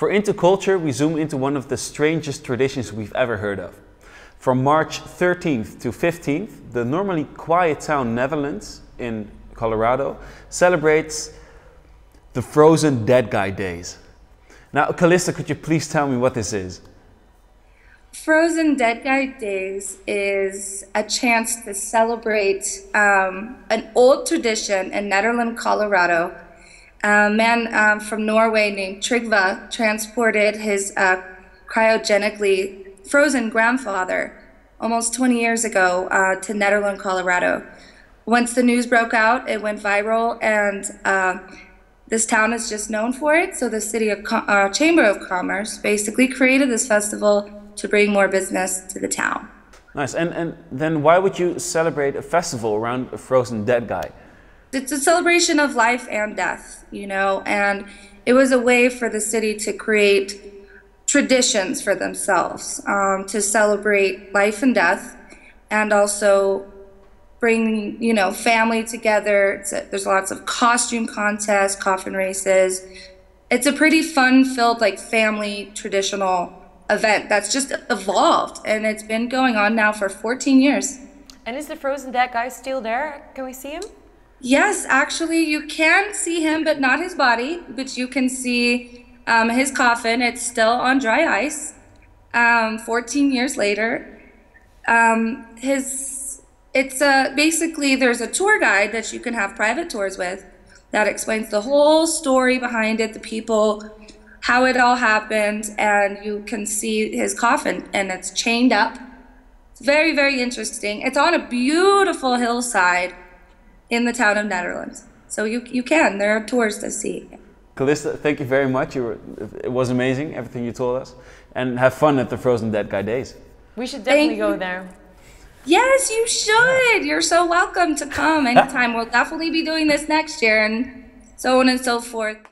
For Into Culture, we zoom into one of the strangest traditions we've ever heard of. From March 13th to 15th, the normally quiet town Nederland in Colorado celebrates the Frozen Dead Guy Days. Now, Calista, could you please tell me what this is? Frozen Dead Guy Days is a chance to celebrate an old tradition in Nederland, Colorado. A man from Norway named Trygve transported his cryogenically frozen grandfather almost 20 years ago to Nederland, Colorado. Once the news broke out, it went viral, and this town is just known for it. So the city of Chamber of Commerce basically created this festival to bring more business to the town. Nice. And then why would you celebrate a festival around a frozen dead guy? It's a celebration of life and death, you know, and it was a way for the city to create traditions for themselves, to celebrate life and death, and also bring, you know, family together. There's lots of costume contests, coffin races. It's a pretty fun-filled, like, family traditional event that's just evolved, and it's been going on now for 14 years. And is the Frozen Dead guy still there? Can we see him? Yes, actually you can see him, but not his body, but you can see his coffin. It's still on dry ice 14 years later. Basically there's a tour guide that you can have private tours with that explains the whole story behind it, the people, how it all happened, and you can see his coffin, and it's chained up. It's very, very interesting. It's on a beautiful hillside in the town of Nederland. So you can, there are tours to see. Calista, thank you very much. It was amazing, everything you told us. And have fun at the Frozen Dead Guy Days. We should definitely go there. Yes, you should. You're so welcome to come anytime. We'll definitely be doing this next year, and so on and so forth.